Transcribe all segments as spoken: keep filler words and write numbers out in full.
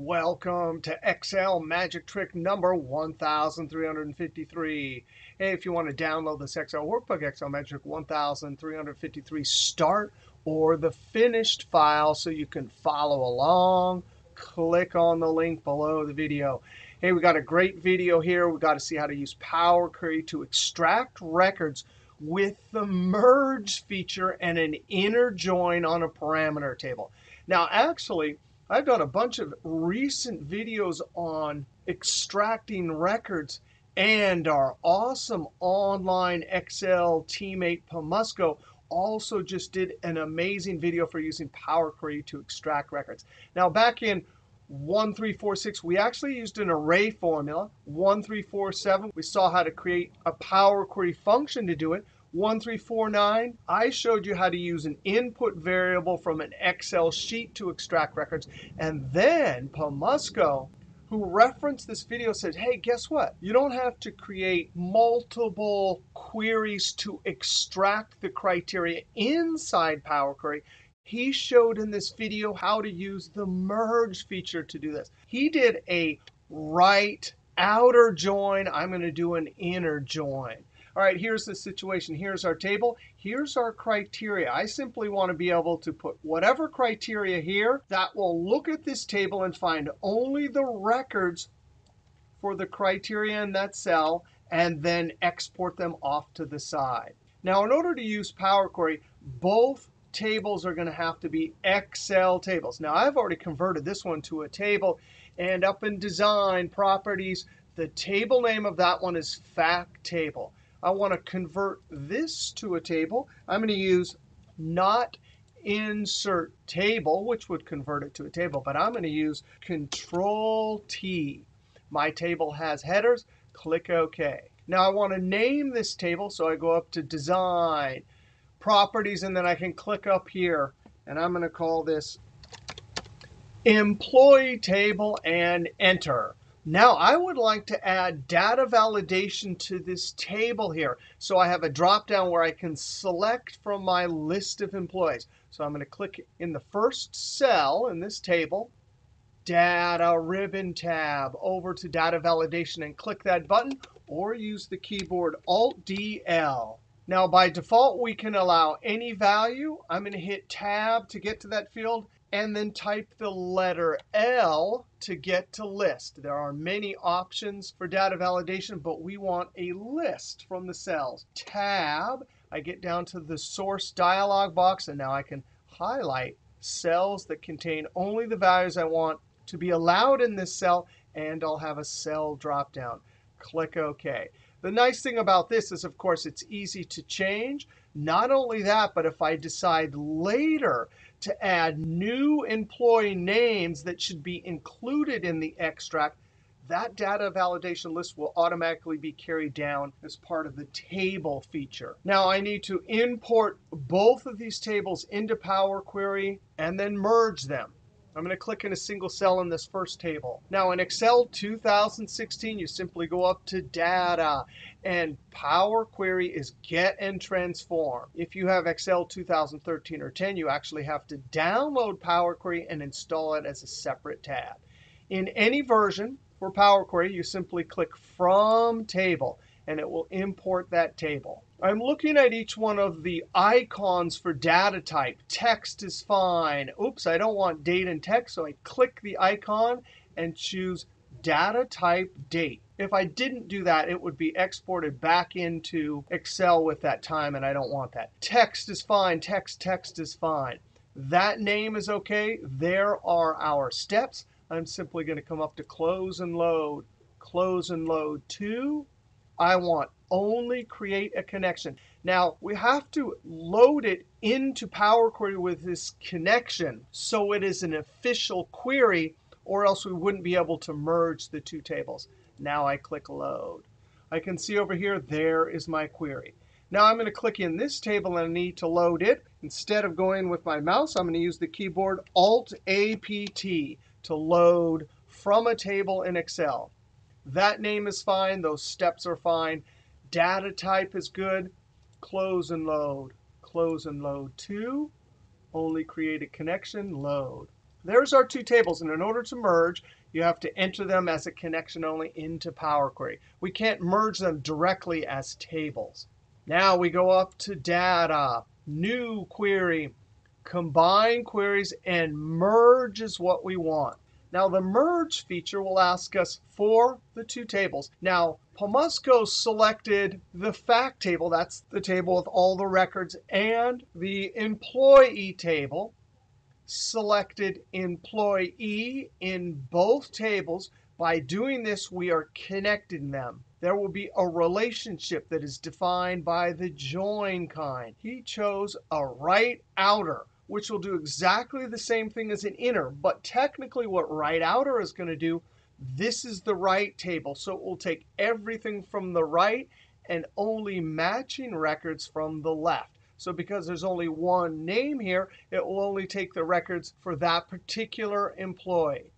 Welcome to Excel Magic Trick number one thousand three hundred fifty-three. Hey, if you want to download this Excel workbook, Excel Magic Trick one thousand three hundred fifty-three start or the finished file so you can follow along, click on the link below the video. Hey, we got a great video here. We got to see how to use Power Query to extract records with the merge feature and an inner join on a parameter table. Now, actually, I've done a bunch of recent videos on extracting records, and our awesome online Excel teammate Pmsocho also just did an amazing video for using Power Query to extract records. Now, back in one three four six, we actually used an array formula. one three four seven, we saw how to create a Power Query function to do it. one three four nine, I showed you how to use an input variable from an Excel sheet to extract records. And then Pmsocho, who referenced this video, said, hey, guess what? You don't have to create multiple queries to extract the criteria inside Power Query. He showed in this video how to use the merge feature to do this. He did a right outer join. I'm going to do an inner join. All right, here's the situation. Here's our table. Here's our criteria. I simply want to be able to put whatever criteria here that will look at this table and find only the records for the criteria in that cell and then export them off to the side. Now, in order to use Power Query, both tables are going to have to be Excel tables. Now, I've already converted this one to a table. And up in Design, Properties, the table name of that one is Fact Table. I want to convert this to a table. I'm going to use not insert table, which would convert it to a table. But I'm going to use Control T. My table has headers. Click OK. Now, I want to name this table. So I go up to Design, Properties, and then I can click up here. And I'm going to call this Employee Table and Enter. Now, I would like to add data validation to this table here. So I have a drop-down where I can select from my list of employees. So I'm going to click in the first cell in this table, Data Ribbon tab, over to Data Validation, and click that button, or use the keyboard Alt D L. Now, by default, we can allow any value. I'm going to hit Tab to get to that field, and then type the letter L to get to list. There are many options for data validation, but we want a list from the cells. Tab, I get down to the source dialog box, and now I can highlight cells that contain only the values I want to be allowed in this cell, and I'll have a cell dropdown. Click OK. The nice thing about this is, of course, it's easy to change. Not only that, but if I decide later to add new employee names that should be included in the extract, that data validation list will automatically be carried down as part of the table feature. Now, I need to import both of these tables into Power Query and then merge them. I'm going to click in a single cell in this first table. Now, in Excel two thousand sixteen, you simply go up to Data, and Power Query is Get and Transform. If you have Excel two thousand thirteen or ten, you actually have to download Power Query and install it as a separate tab. In any version for Power Query, you simply click From Table, and it will import that table. I'm looking at each one of the icons for data type. Text is fine. Oops, I don't want date and text, so I click the icon and choose Data Type Date. If I didn't do that, it would be exported back into Excel with that time, and I don't want that. Text is fine. Text, text is fine. That name is OK. There are our steps. I'm simply going to come up to Close and Load, Close and Load two. I want only create a connection. Now, we have to load it into Power Query with this connection so it is an official query, or else we wouldn't be able to merge the two tables. Now I click Load. I can see over here, there is my query. Now I'm going to click in this table and I need to load it. Instead of going with my mouse, I'm going to use the keyboard Alt A P T to load from a table in Excel. That name is fine. Those steps are fine. Data type is good. Close and Load. Close and Load two. Only create a connection. Load. there's our two tables. And in order to merge, you have to enter them as a connection only into Power Query. We can't merge them directly as tables. Now we go up to Data, New Query, Combine Queries, and Merge is what we want. Now the Merge feature will ask us for the two tables. Now Pomusco selected the Fact Table. That's the table with all the records. And the Employee Table selected Employee in both tables. By doing this, we are connecting them. There will be a relationship that is defined by the join kind. He chose a right outer, which will do exactly the same thing as an inner. But technically, what right outer is going to do, this is the right table. So it will take everything from the right and only matching records from the left. So because there's only one name here, it will only take the records for that particular employee.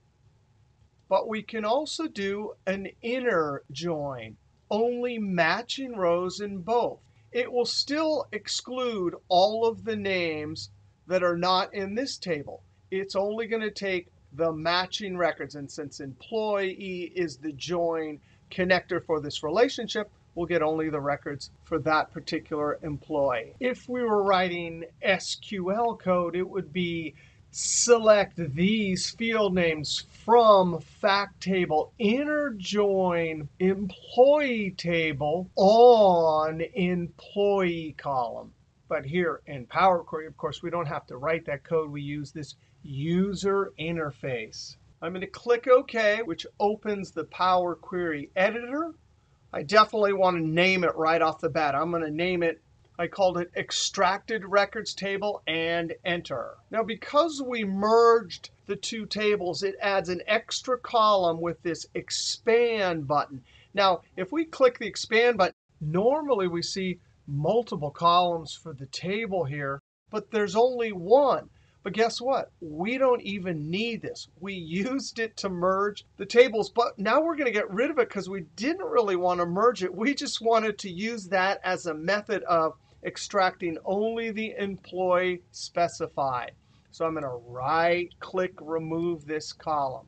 But we can also do an inner join, only matching rows in both. It will still exclude all of the names that are not in this table. It's only going to take the matching records. And since employee is the join connector for this relationship, we'll get only the records for that particular employee. If we were writing S Q L code, it would be select these field names from Fact Table, inner join Employee Table on Employee column. But here in Power Query, of course, we don't have to write that code. We use this user interface. I'm going to click OK, which opens the Power Query editor. I definitely want to name it right off the bat. I'm going to name it. I called it Extracted Records Table, and Enter. Now, because we merged the two tables, it adds an extra column with this Expand button. Now, if we click the Expand button, normally we see multiple columns for the table here, but there's only one. But guess what? We don't even need this. We used it to merge the tables, but now we're going to get rid of it because we didn't really want to merge it. We just wanted to use that as a method of extracting only the employee specified. So I'm going to right-click, remove this column.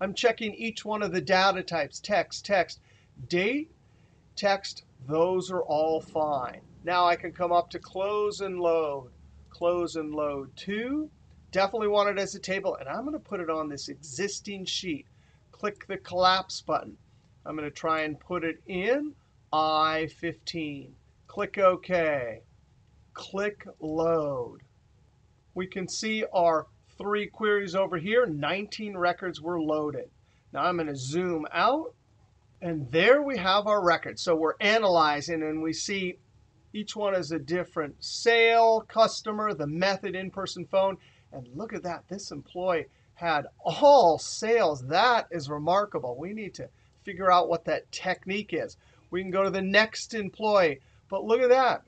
I'm checking each one of the data types, text, text, date, text. Those are all fine. Now I can come up to Close and Load, Close and Load to. Definitely want it as a table, and I'm going to put it on this existing sheet. Click the Collapse button. I'm going to try and put it in I fifteen. Click OK. Click Load. We can see our three queries over here. nineteen records were loaded. Now I'm going to zoom out, and there we have our records. So we're analyzing, and we see each one is a different sale, customer, the method, in-person, phone. And look at that. This employee had all sales. That is remarkable. We need to figure out what that technique is. We can go to the next employee. But look at that.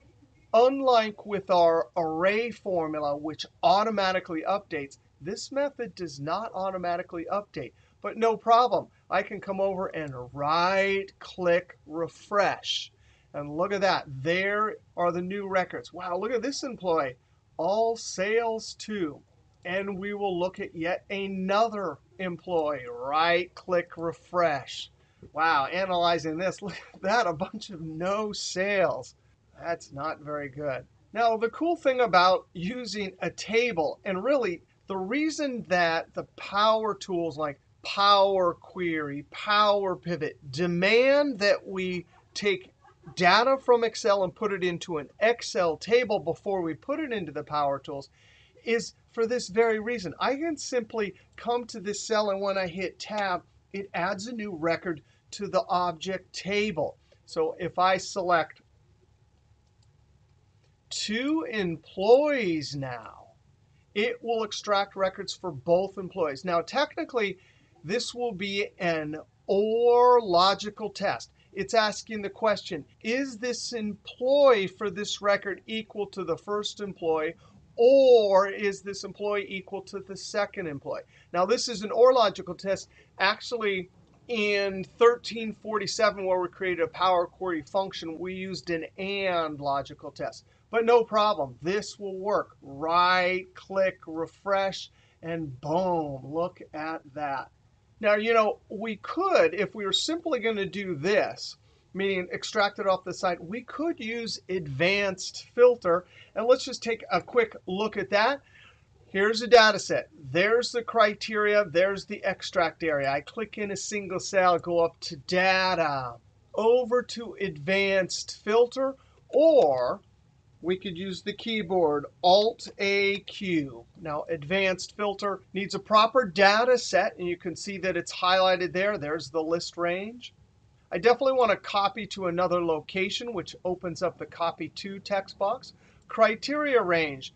Unlike with our array formula, which automatically updates, this method does not automatically update. But no problem. I can come over and right-click Refresh. And look at that. There are the new records. Wow, look at this employee. All sales to. And we will look at yet another employee. Right-click Refresh. Wow, analyzing this. Look at that, a bunch of no sales. That's not very good. Now, the cool thing about using a table, and really the reason that the power tools like Power Query, Power Pivot demand that we take data from Excel and put it into an Excel table before we put it into the Power Tools is for this very reason. I can simply come to this cell, and when I hit Tab, it adds a new record to the object table. So if I select two employees now, it will extract records for both employees. Now, technically, this will be an OR logical test. It's asking the question, is this employee for this record equal to the first employee, or is this employee equal to the second employee? Now, this is an OR logical test. Actually, in thirteen forty-seven, where we created a Power Query function, we used an AND logical test. But no problem. This will work. Right-click, Refresh, And boom, look at that. Now, you know, we could, if we were simply going to do this, meaning extract it off the site, we could use advanced filter. And let's just take a quick look at that. Here's a data set. There's the criteria. There's the extract area. I click in a single cell, go up to data, over to advanced filter, or we could use the keyboard, Alt A Q. Now, advanced filter needs a proper data set, and you can see that it's highlighted there. There's the list range. I definitely want to copy to another location, which opens up the Copy To text box. Criteria range,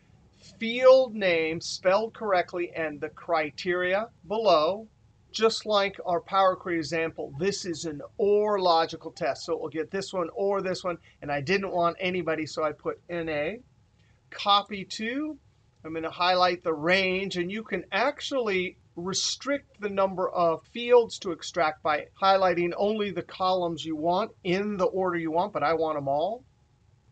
field name spelled correctly, and the criteria below. Just like our Power Query example, this is an OR logical test. So it will get this one or this one. And I didn't want anybody, so I put N A. Copy to. I'm going to highlight the range. And you can actually restrict the number of fields to extract by highlighting only the columns you want in the order you want. But I want them all.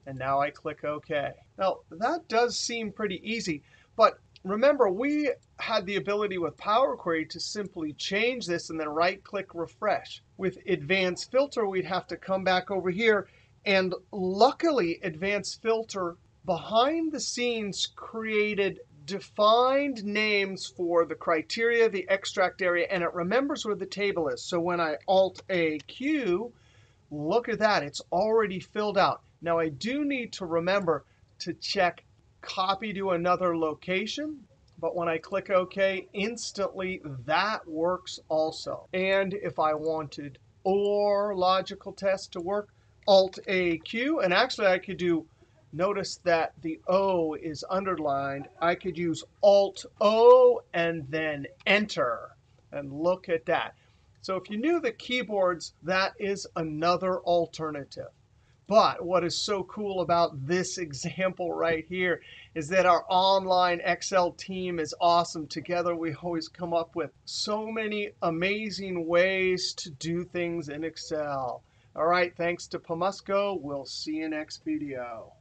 And now I click OK. Now, that does seem pretty easy. But remember, we had the ability with Power Query to simply change this and then right-click Refresh. With Advanced Filter, we'd have to come back over here. And luckily, Advanced Filter, behind the scenes, created defined names for the criteria, the extract area, and it remembers where the table is. So when I Alt A Q, look at that. It's already filled out. Now, I do need to remember to check Copy to another location. But when I click OK, instantly that works also. And if I wanted OR logical test to work, Alt A Q. And actually, I could do, notice that the O is underlined. I could use Alt O and then Enter. And look at that. So if you knew the keyboards, that is another alternative. But what is so cool about this example right here is that our online Excel team is awesome. Together, we always come up with so many amazing ways to do things in Excel. All right, thanks to pmsocho. We'll see you next video.